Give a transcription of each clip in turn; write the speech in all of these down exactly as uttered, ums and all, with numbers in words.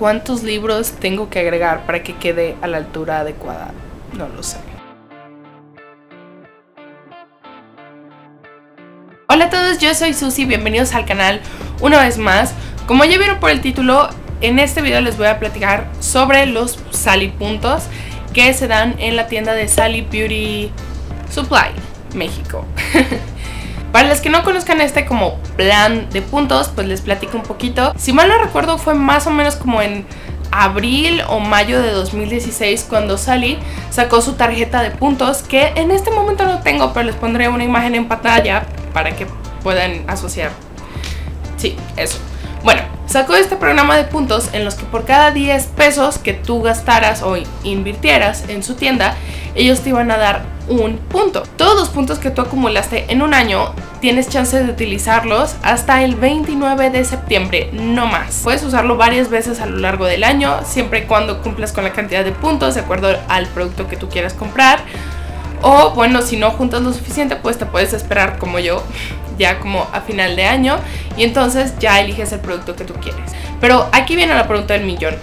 ¿Cuántos libros tengo que agregar para que quede a la altura adecuada? No lo sé. Hola a todos, yo soy Susi, bienvenidos al canal una vez más. Como ya vieron por el título, en este video les voy a platicar sobre los Sally puntos que se dan en la tienda de Sally Beauty Supply, México. Para los que no conozcan este como plan de puntos, pues les platico un poquito. Si mal no recuerdo, fue más o menos como en abril o mayo de dos mil dieciséis cuando Sally sacó su tarjeta de puntos, que en este momento no tengo, pero les pondré una imagen en pantalla para que puedan asociar. Sí, eso. Bueno, sacó este programa de puntos en los que por cada diez pesos que tú gastaras o invirtieras en su tienda, ellos te iban a dar un punto. Todos los puntos que tú acumulaste en un año tienes chance de utilizarlos hasta el veintinueve de septiembre, no más. Puedes usarlo varias veces a lo largo del año, siempre y cuando cumplas con la cantidad de puntos de acuerdo al producto que tú quieras comprar. O bueno, si no juntas lo suficiente, pues te puedes esperar como yo, ya como a final de año, y entonces ya eliges el producto que tú quieres. Pero aquí viene la pregunta del millón.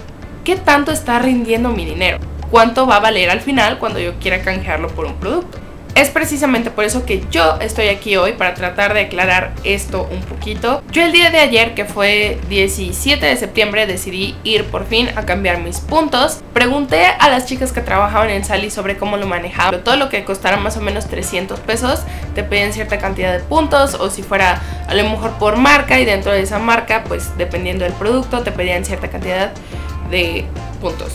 ¿Qué tanto está rindiendo mi dinero? ¿Cuánto va a valer al final cuando yo quiera canjearlo por un producto? Es precisamente por eso que yo estoy aquí hoy, para tratar de aclarar esto un poquito. Yo el día de ayer, que fue diecisiete de septiembre, decidí ir por fin a cambiar mis puntos. Pregunté a las chicas que trabajaban en Sally sobre cómo lo manejaban. Todo lo que costara más o menos trescientos pesos, te pedían cierta cantidad de puntos, o si fuera a lo mejor por marca, y dentro de esa marca, pues dependiendo del producto, te pedían cierta cantidad de puntos.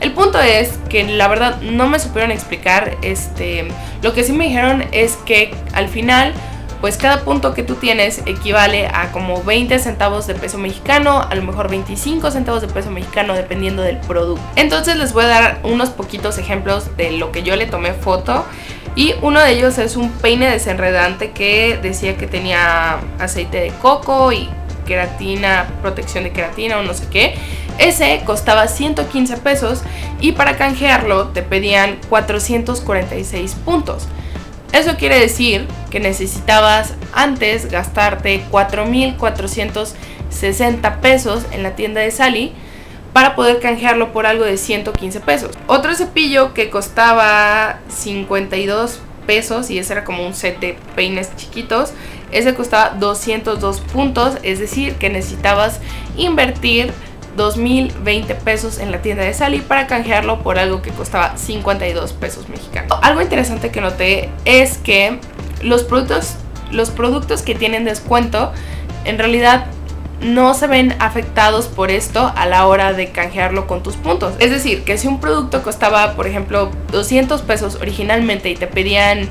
El punto es que la verdad no me supieron explicar, este, lo que sí me dijeron es que al final pues cada punto que tú tienes equivale a como veinte centavos de peso mexicano, a lo mejor veinticinco centavos de peso mexicano dependiendo del producto. Entonces les voy a dar unos poquitos ejemplos de lo que yo le tomé foto, y uno de ellos es un peine desenredante que decía que tenía aceite de coco y queratina, protección de queratina o no sé qué. Ese costaba ciento quince pesos y para canjearlo te pedían cuatrocientos cuarenta y seis puntos. Eso quiere decir que necesitabas antes gastarte cuatro mil cuatrocientos sesenta pesos en la tienda de Sally para poder canjearlo por algo de ciento quince pesos. Otro cepillo que costaba cincuenta y dos pesos, y ese era como un set de peines chiquitos, ese costaba doscientos dos puntos, es decir que necesitabas invertir dos mil veinte pesos en la tienda de Sally para canjearlo por algo que costaba cincuenta y dos pesos mexicanos. Algo interesante que noté es que los productos, los productos que tienen descuento en realidad no se ven afectados por esto a la hora de canjearlo con tus puntos. Es decir, que si un producto costaba, por ejemplo, doscientos pesos originalmente y te pedían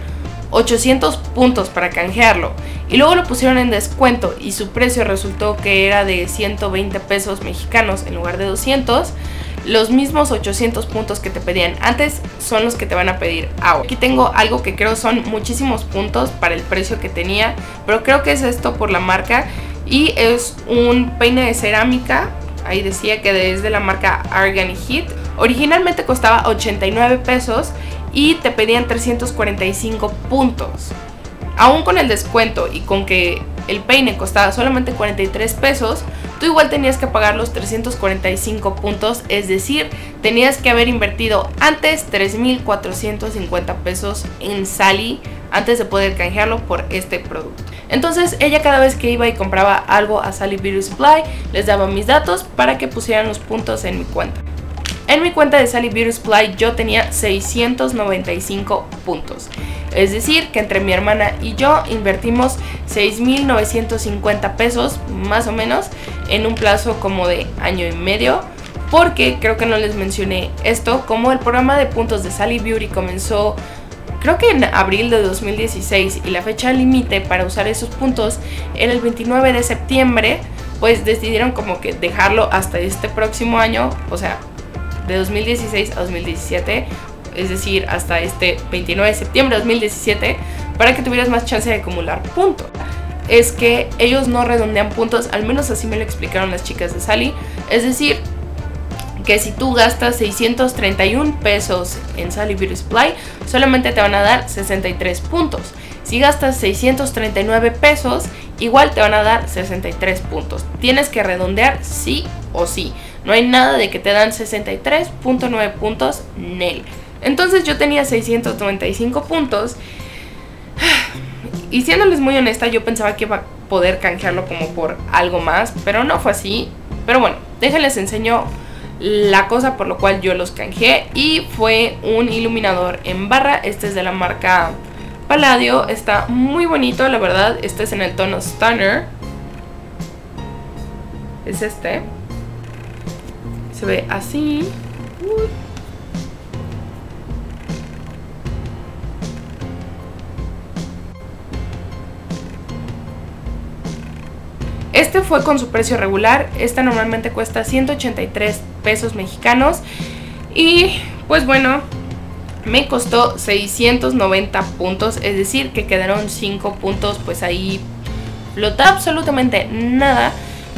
ochocientos puntos para canjearlo, y luego lo pusieron en descuento y su precio resultó que era de ciento veinte pesos mexicanos en lugar de doscientos, los mismos ochocientos puntos que te pedían antes son los que te van a pedir ahora. Aquí tengo algo que creo son muchísimos puntos para el precio que tenía, pero creo que es esto por la marca, y es un peine de cerámica. Ahí decía que es de la marca Argan Heat. Originalmente costaba ochenta y nueve pesos y te pedían trescientos cuarenta y cinco puntos. Aún con el descuento y con que el peine costaba solamente cuarenta y tres pesos, tú igual tenías que pagar los trescientos cuarenta y cinco puntos, es decir, tenías que haber invertido antes tres mil cuatrocientos cincuenta pesos en Sally antes de poder canjearlo por este producto. Entonces ella, cada vez que iba y compraba algo a Sally Beauty Supply, les daba mis datos para que pusieran los puntos en mi cuenta. En mi cuenta de Sally Beauty Supply yo tenía seiscientos noventa y cinco puntos, es decir que entre mi hermana y yo invertimos seis mil novecientos cincuenta pesos más o menos en un plazo como de año y medio, porque creo que no les mencioné esto, como el programa de puntos de Sally Beauty comenzó creo que en abril de dos mil dieciséis y la fecha límite para usar esos puntos era el veintinueve de septiembre, pues decidieron como que dejarlo hasta este próximo año, o sea de dos mil dieciséis a dos mil diecisiete, es decir, hasta este veintinueve de septiembre de dos mil diecisiete, para que tuvieras más chance de acumular puntos. Es que ellos no redondean puntos, al menos así me lo explicaron las chicas de Sally, es decir, que si tú gastas seiscientos treinta y un pesos en Sally Beauty Supply, solamente te van a dar sesenta y tres puntos. Si gastas seiscientos treinta y nueve pesos, igual te van a dar sesenta y tres puntos. Tienes que redondear sí o sí. No hay nada de que te dan sesenta y tres punto nueve puntos, nel. Entonces yo tenía seiscientos noventa y cinco puntos. Y siéndoles muy honesta, yo pensaba que iba a poder canjearlo como por algo más, pero no fue así. Pero bueno, déjenles enseño la cosa por lo cual yo los canjeé. Y fue un iluminador en barra. Este es de la marca Palladio. Está muy bonito, la verdad. Este es en el tono Stunner. Es este. Se ve así. Uy. Este fue con su precio regular. Esta normalmente cuesta ciento ochenta y tres pesos mexicanos. Y pues bueno, me costó seiscientos noventa puntos. Es decir, que quedaron cinco puntos. Pues ahí flota absolutamente nada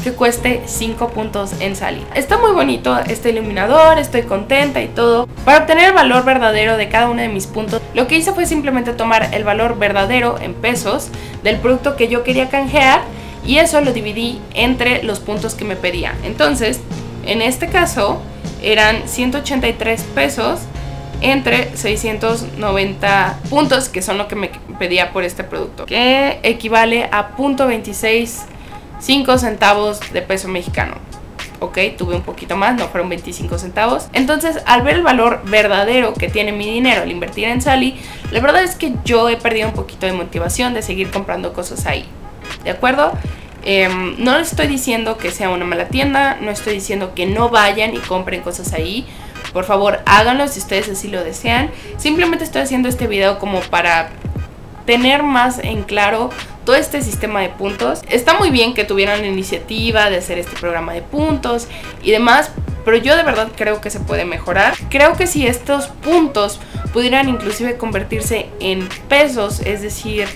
que cueste cinco puntos en Sally. Está muy bonito este iluminador, estoy contenta y todo. Para obtener el valor verdadero de cada uno de mis puntos, lo que hice fue simplemente tomar el valor verdadero en pesos del producto que yo quería canjear, y eso lo dividí entre los puntos que me pedía. Entonces, en este caso, eran ciento ochenta y tres pesos entre seiscientos noventa puntos, que son lo que me pedía por este producto, que equivale a punto veintiséis cinco centavos de peso mexicano. Ok, tuve un poquito más, no fueron veinticinco centavos. Entonces, al ver el valor verdadero que tiene mi dinero al invertir en Sally, la verdad es que yo he perdido un poquito de motivación de seguir comprando cosas ahí, ¿de acuerdo? Eh, no estoy diciendo que sea una mala tienda, no estoy diciendo que no vayan y compren cosas ahí. Por favor, háganlo si ustedes así lo desean. Simplemente estoy haciendo este video como para tener más en claro todo este sistema de puntos. Está muy bien que tuvieran la iniciativa de hacer este programa de puntos y demás, pero yo de verdad creo que se puede mejorar. Creo que si estos puntos pudieran inclusive convertirse en pesos, es decir,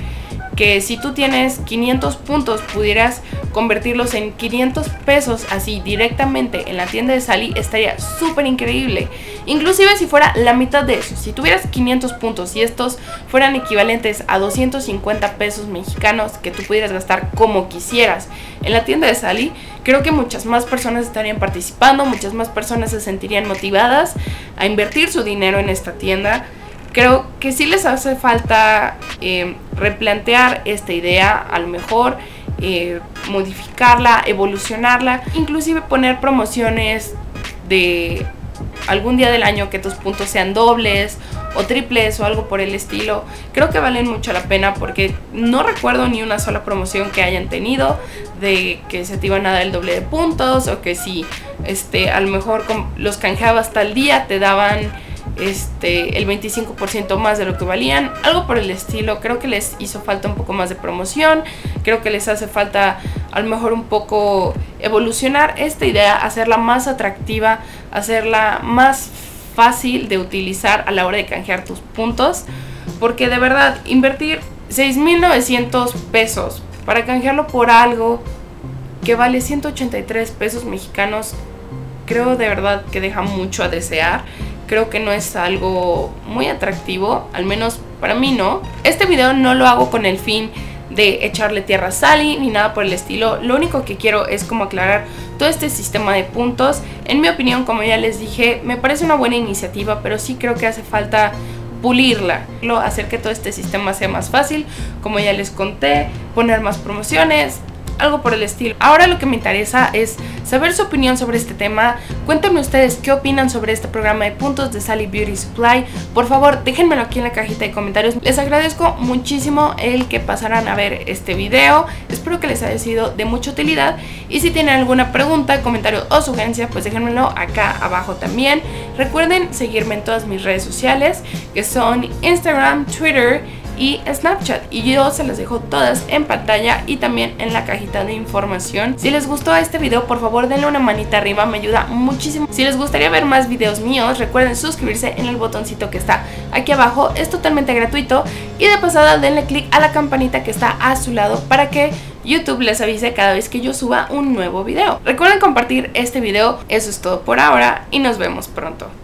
que si tú tienes quinientos puntos pudieras convertirlos en quinientos pesos así directamente en la tienda de Sally, estaría súper increíble. Inclusive si fuera la mitad de eso, si tuvieras quinientos puntos y estos fueran equivalentes a doscientos cincuenta pesos mexicanos que tú pudieras gastar como quisieras en la tienda de Sally, creo que muchas más personas estarían participando, muchas más personas se sentirían motivadas a invertir su dinero en esta tienda. Creo que sí les hace falta eh, replantear esta idea, a lo mejor eh, modificarla, evolucionarla, inclusive poner promociones de algún día del año que tus puntos sean dobles o triples o algo por el estilo. Creo que valen mucho la pena porque no recuerdo ni una sola promoción que hayan tenido de que se te iban a dar el doble de puntos, o que si este, a lo mejor los canjeabas tal día te daban Este, el veinticinco por ciento más de lo que valían, algo por el estilo. Creo que les hizo falta un poco más de promoción, creo que les hace falta a lo mejor un poco evolucionar esta idea, hacerla más atractiva, hacerla más fácil de utilizar a la hora de canjear tus puntos, porque de verdad invertir seis mil novecientos pesos para canjearlo por algo que vale ciento ochenta y tres pesos mexicanos, creo de verdad que deja mucho a desear. Creo que no es algo muy atractivo, al menos para mí no. Este video no lo hago con el fin de echarle tierra a Sally ni nada por el estilo. Lo único que quiero es como aclarar todo este sistema de puntos. En mi opinión, como ya les dije, me parece una buena iniciativa, pero sí creo que hace falta pulirla, hacer que todo este sistema sea más fácil, como ya les conté, poner más promociones, algo por el estilo. Ahora lo que me interesa es saber su opinión sobre este tema. Cuéntenme ustedes qué opinan sobre este programa de puntos de Sally Beauty Supply. Por favor, déjenmelo aquí en la cajita de comentarios. Les agradezco muchísimo el que pasaran a ver este video. Espero que les haya sido de mucha utilidad. Y si tienen alguna pregunta, comentario o sugerencia, pues déjenmelo acá abajo también. Recuerden seguirme en todas mis redes sociales, que son Instagram, Twitter y Snapchat, y yo se las dejo todas en pantalla y también en la cajita de información. Si les gustó este video, por favor denle una manita arriba, me ayuda muchísimo. Si les gustaría ver más videos míos, recuerden suscribirse en el botoncito que está aquí abajo, es totalmente gratuito, y de pasada denle click a la campanita que está a su lado para que YouTube les avise cada vez que yo suba un nuevo video. Recuerden compartir este video. Eso es todo por ahora y nos vemos pronto.